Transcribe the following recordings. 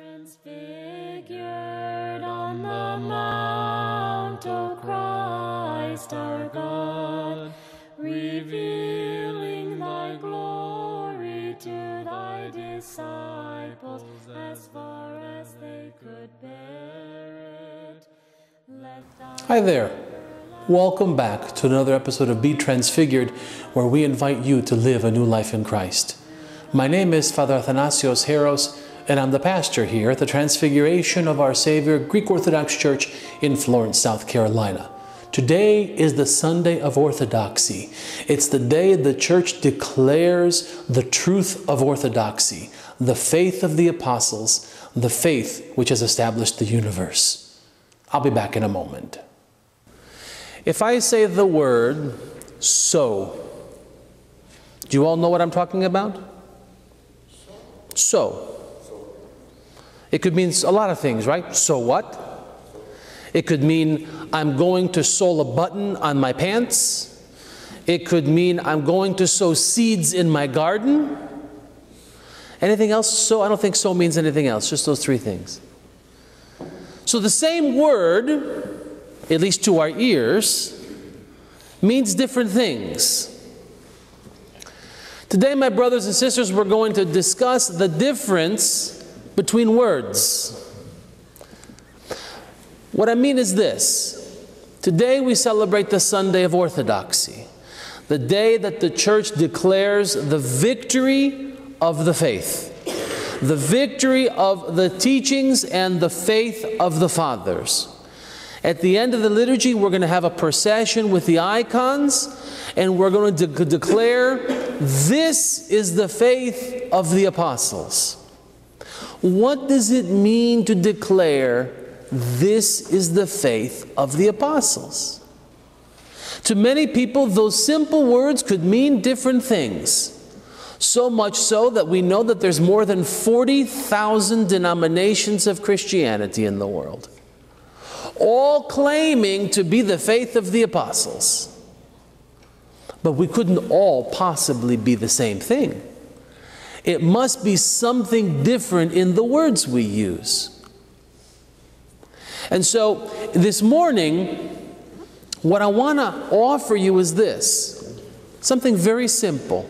Transfigured on the mount, O Christ our God, revealing thy glory to thy disciples as far as they could bear it. Hi there. Welcome back to another episode of Be Transfigured, where we invite you to live a new life in Christ. My name is Father Athanasios Heros, and I'm the pastor here at the Transfiguration of Our Savior Greek Orthodox Church in Florence, South Carolina. Today is the Sunday of Orthodoxy. It's the day the Church declares the truth of Orthodoxy, the faith of the Apostles, the faith which has established the universe. I'll be back in a moment. If I say the word, so, do you all know what I'm talking about? So. It could mean a lot of things, right? So what? It could mean I'm going to sew a button on my pants. It could mean I'm going to sow seeds in my garden. Anything else? So, I don't think so means anything else, just those three things. So the same word, at least to our ears, means different things. Today, my brothers and sisters, we're going to discuss the difference between words. What I mean is this. Today we celebrate the Sunday of Orthodoxy, the day that the Church declares the victory of the faith, the victory of the teachings and the faith of the Fathers. At the end of the liturgy, we're going to have a procession with the icons, and we're going to declare this is the faith of the Apostles. What does it mean to declare this is the faith of the Apostles? To many people, those simple words could mean different things. So much so that we know that there's more than 40,000 denominations of Christianity in the world, all claiming to be the faith of the Apostles. But we couldn't all possibly be the same thing. It must be something different in the words we use. And so, this morning, what I want to offer you is this, something very simple.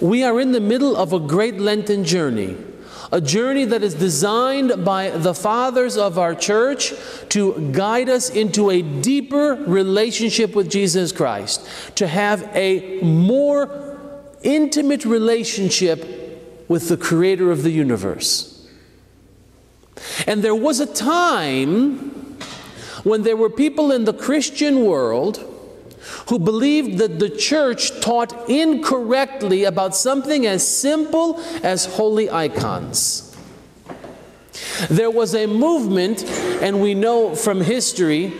We are in the middle of a Great Lenten journey, a journey that is designed by the Fathers of our Church to guide us into a deeper relationship with Jesus Christ, to have a more intimate relationship with the Creator of the universe. And there was a time when there were people in the Christian world who believed that the Church taught incorrectly about something as simple as holy icons. There was a movement, and we know from history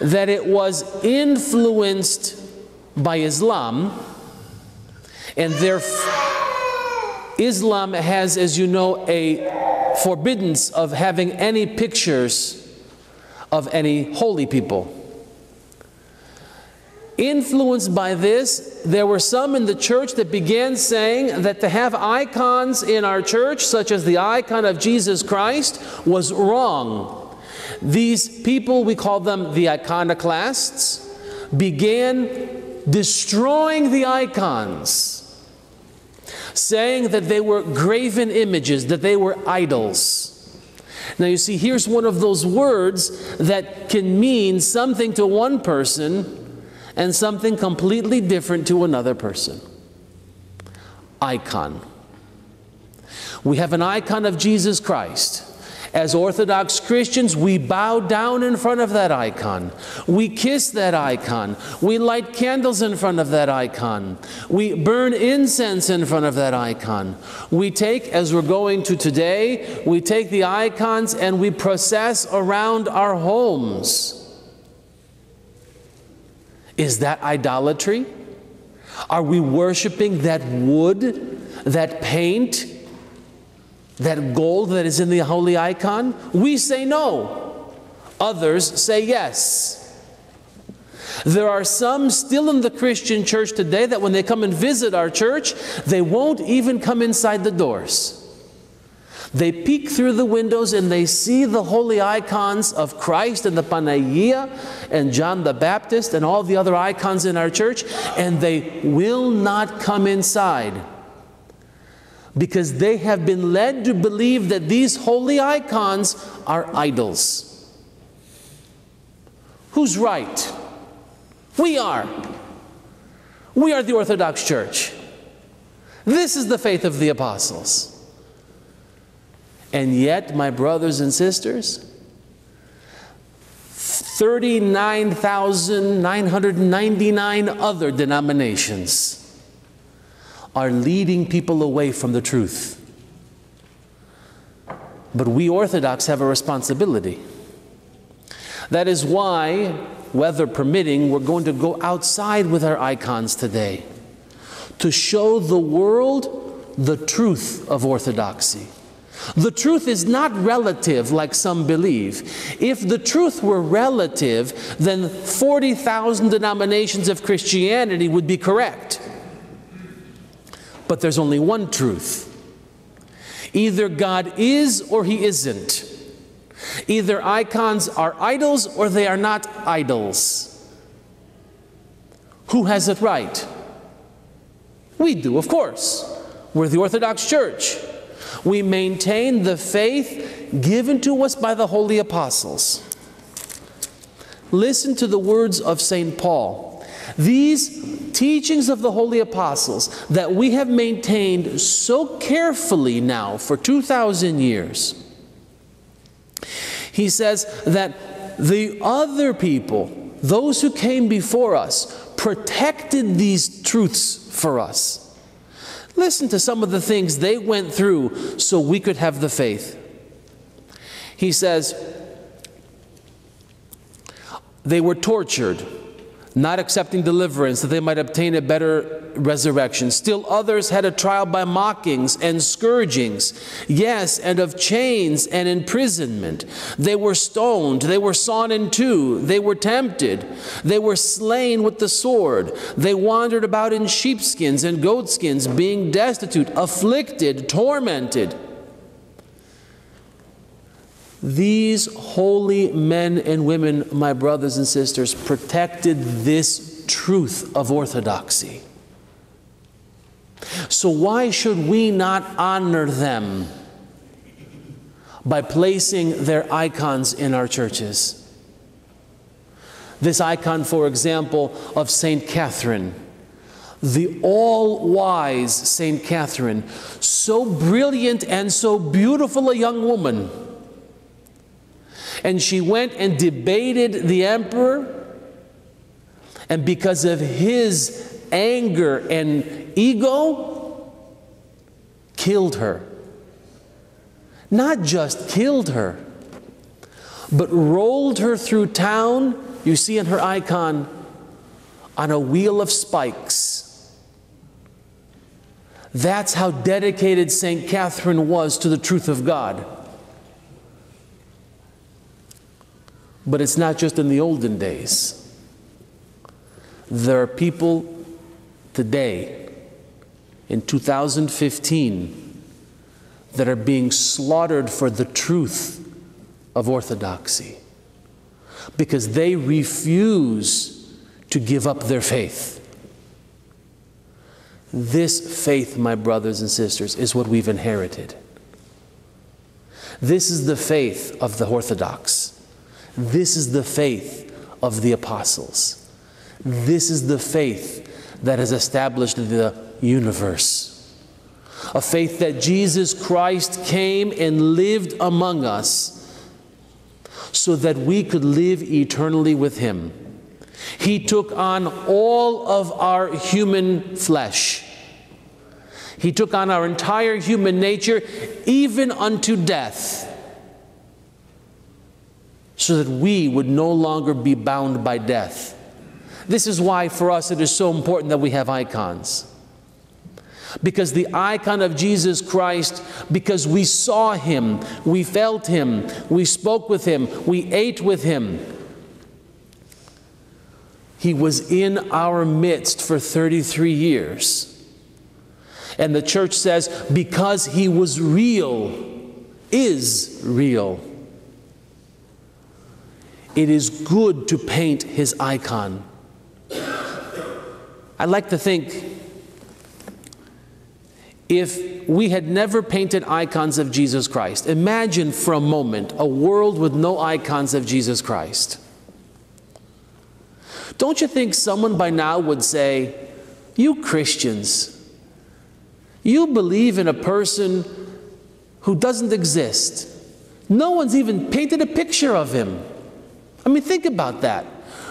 that it was influenced by Islam. And Islam has, as you know, a forbiddance of having any pictures of any holy people. Influenced by this, there were some in the Church that began saying that to have icons in our Church, such as the icon of Jesus Christ, was wrong. These people, we call them the iconoclasts, began destroying the icons, saying that they were graven images, that they were idols. Now you see, here's one of those words that can mean something to one person and something completely different to another person. Icon. We have an icon of Jesus Christ. As Orthodox Christians, we bow down in front of that icon. We kiss that icon. We light candles in front of that icon. We burn incense in front of that icon. We take, as we're going to today, we take the icons and we process around our homes. Is that idolatry? Are we worshiping that wood, that paint, that gold that is in the holy icon? We say no. Others say yes. There are some still in the Christian Church today that when they come and visit our church, they won't even come inside the doors. They peek through the windows and they see the holy icons of Christ and the Panagia and John the Baptist and all the other icons in our church, and they will not come inside because they have been led to believe that these holy icons are idols. Who's right? We are. We are the Orthodox Church. This is the faith of the apostles. And yet, my brothers and sisters, 39,999 other denominations are leading people away from the truth. But we Orthodox have a responsibility. That is why, weather permitting, we're going to go outside with our icons today to show the world the truth of Orthodoxy. The truth is not relative like some believe. If the truth were relative, then 40,000 denominations of Christianity would be correct. But there's only one truth. Either God is or He isn't. Either icons are idols or they are not idols. Who has it right? We do, of course. We're the Orthodox Church. We maintain the faith given to us by the Holy Apostles. Listen to the words of St. Paul. These teachings of the Holy Apostles that we have maintained so carefully now for 2,000 years. He says that the other people, those who came before us, protected these truths for us. Listen to some of the things they went through so we could have the faith. He says, they were tortured, not accepting deliverance, that they might obtain a better resurrection. Still others had a trial by mockings and scourgings, yes, and of chains and imprisonment. They were stoned, they were sawn in two, they were tempted, they were slain with the sword, they wandered about in sheepskins and goatskins, being destitute, afflicted, tormented. These holy men and women, my brothers and sisters, protected this truth of Orthodoxy. So why should we not honor them by placing their icons in our churches? This icon, for example, of Saint Catherine, the all-wise Saint Catherine, so brilliant and so beautiful a young woman. And she went and debated the emperor, and because of his anger and ego, killed her. Not just killed her, but rolled her through town, you see in her icon, on a wheel of spikes. That's how dedicated St. Catherine was to the truth of God. But it's not just in the olden days. There are people today, in 2015, that are being slaughtered for the truth of Orthodoxy because they refuse to give up their faith. This faith, my brothers and sisters, is what we've inherited. This is the faith of the Orthodox. This is the faith of the apostles. This is the faith that has established the universe. A faith that Jesus Christ came and lived among us so that we could live eternally with Him. He took on all of our human flesh. He took on our entire human nature, even unto death, so that we would no longer be bound by death. This is why for us it is so important that we have icons. Because the icon of Jesus Christ, because we saw Him, we felt Him, we spoke with Him, we ate with Him. He was in our midst for 33 years. And the church says, because He was real, is real. It is good to paint his icon. I like to think if we had never painted icons of Jesus Christ, imagine for a moment a world with no icons of Jesus Christ. Don't you think someone by now would say, you Christians, you believe in a person who doesn't exist. No one's even painted a picture of him. I mean, think about that.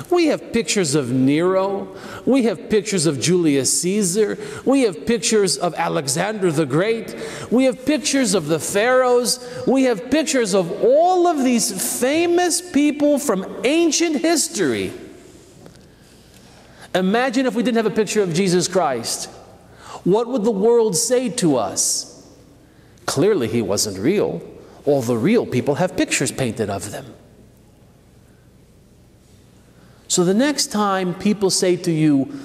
We have pictures of Nero. We have pictures of Julius Caesar. We have pictures of Alexander the Great. We have pictures of the pharaohs. We have pictures of all of these famous people from ancient history. Imagine if we didn't have a picture of Jesus Christ. What would the world say to us? Clearly, he wasn't real. All the real people have pictures painted of them. So the next time people say to you,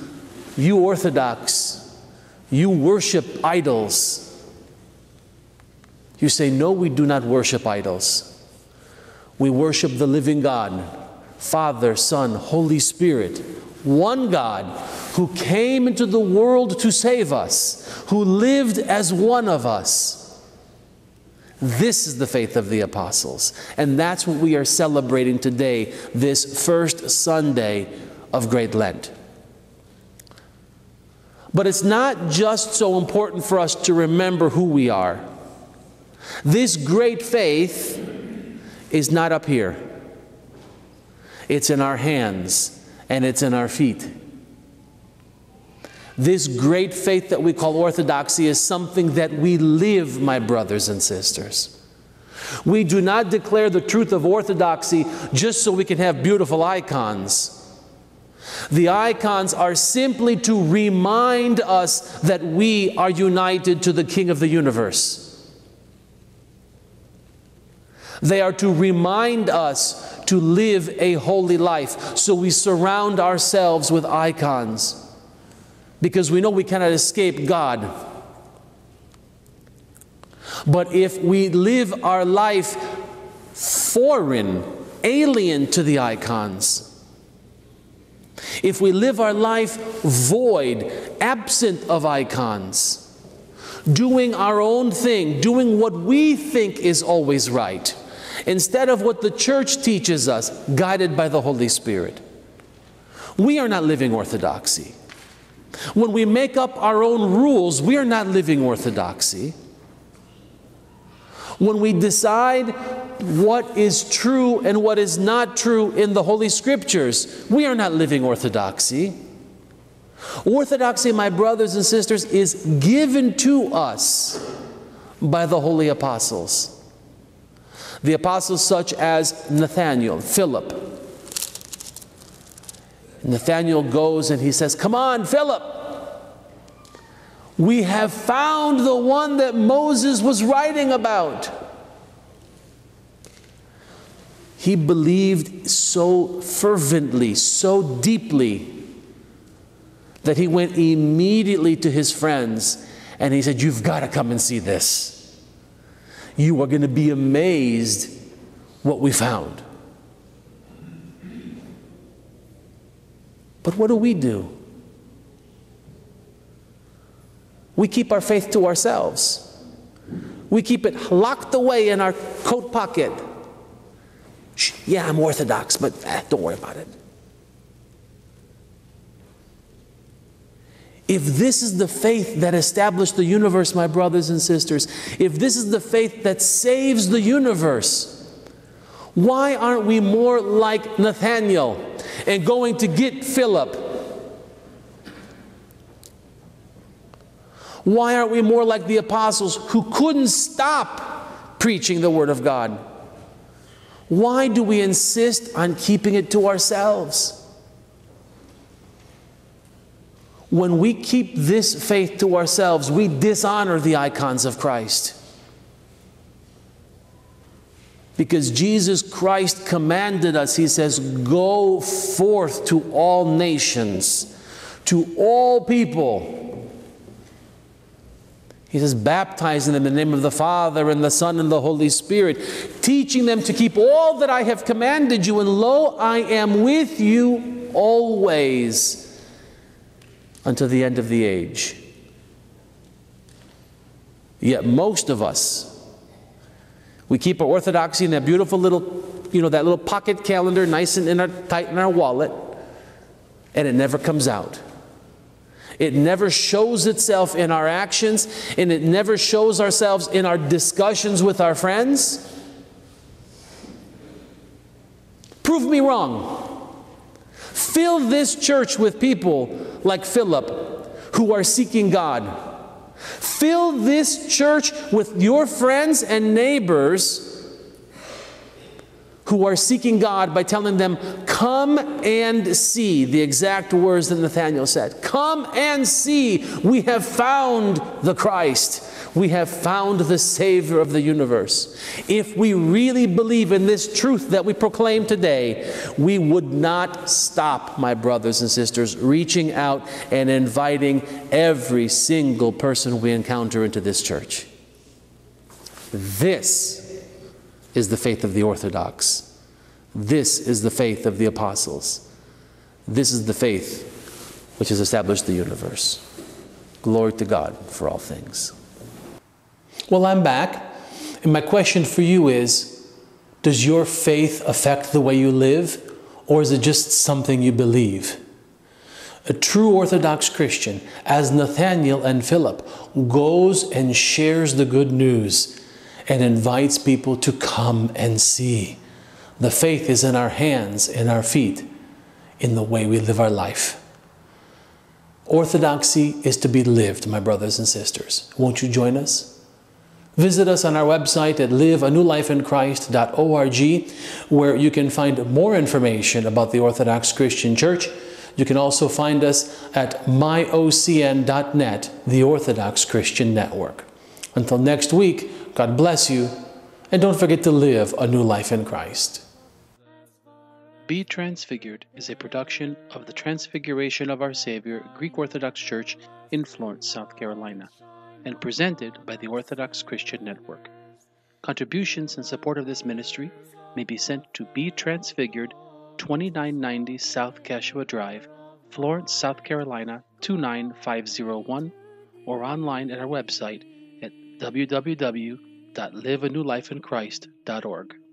you Orthodox, you worship idols, you say, no, we do not worship idols. We worship the living God, Father, Son, Holy Spirit, one God who came into the world to save us, who lived as one of us. This is the faith of the apostles, and that's what we are celebrating today, this first Sunday of Great Lent. But it's not just so important for us to remember who we are. This great faith is not up here. It's in our hands, and it's in our feet. This great faith that we call Orthodoxy is something that we live, my brothers and sisters. We do not declare the truth of Orthodoxy just so we can have beautiful icons. The icons are simply to remind us that we are united to the King of the universe. They are to remind us to live a holy life, so we surround ourselves with icons, because we know we cannot escape God. But if we live our life foreign, alien to the icons, if we live our life void, absent of icons, doing our own thing, doing what we think is always right, instead of what the Church teaches us, guided by the Holy Spirit, we are not living Orthodoxy. When we make up our own rules, we are not living Orthodoxy. When we decide what is true and what is not true in the Holy Scriptures, we are not living Orthodoxy. Orthodoxy, my brothers and sisters, is given to us by the Holy Apostles. The apostles such as Nathaniel, Philip. Nathaniel goes and he says, come on, Philip, we have found the one that Moses was writing about. He believed so fervently, so deeply, that he went immediately to his friends and he said, you've got to come and see this. You are going to be amazed what we found. But what do? We keep our faith to ourselves. We keep it locked away in our coat pocket. Shh, yeah, I'm Orthodox, but don't worry about it. If this is the faith that established the universe, my brothers and sisters, if this is the faith that saves the universe, why aren't we more like Nathaniel and going to get Philip? Why aren't we more like the apostles who couldn't stop preaching the Word of God? Why do we insist on keeping it to ourselves? When we keep this faith to ourselves, we dishonor the icons of Christ. Because Jesus Christ commanded us, he says, go forth to all nations, to all people. He says, baptizing them in the name of the Father and the Son and the Holy Spirit, teaching them to keep all that I have commanded you, and lo, I am with you always until the end of the age. Yet most of us, we keep our Orthodoxy in that beautiful little, that little pocket calendar, nice and tight in our wallet, and it never comes out. It never shows itself in our actions, and it never shows ourselves in our discussions with our friends. Prove me wrong. Fill this church with people like Philip who are seeking God. Fill this church with your friends and neighbors who are seeking God by telling them, come and see, the exact words that Nathaniel said. Come and see, we have found the Christ. We have found the Savior of the universe. If we really believe in this truth that we proclaim today, we would not stop, my brothers and sisters, reaching out and inviting every single person we encounter into this church. This is the faith of the Orthodox. This is the faith of the Apostles. This is the faith which has established the universe. Glory to God for all things. Well, I'm back, and my question for you is, does your faith affect the way you live, or is it just something you believe? A true Orthodox Christian, as Nathaniel and Philip, goes and shares the good news and invites people to come and see. The faith is in our hands, in our feet, in the way we live our life. Orthodoxy is to be lived, my brothers and sisters. Won't you join us? Visit us on our website at liveanewlifeinchrist.org, where you can find more information about the Orthodox Christian Church. You can also find us at myocn.net, the Orthodox Christian Network. Until next week, God bless you, and don't forget to live a new life in Christ. Be Transfigured is a production of the Transfiguration of Our Savior Greek Orthodox Church in Florence, South Carolina, and presented by the Orthodox Christian Network. Contributions in support of this ministry may be sent to Be Transfigured, 2990 South Kashua Drive, Florence, South Carolina, 29501, or online at our website, www.liveanewlifeinchrist.org.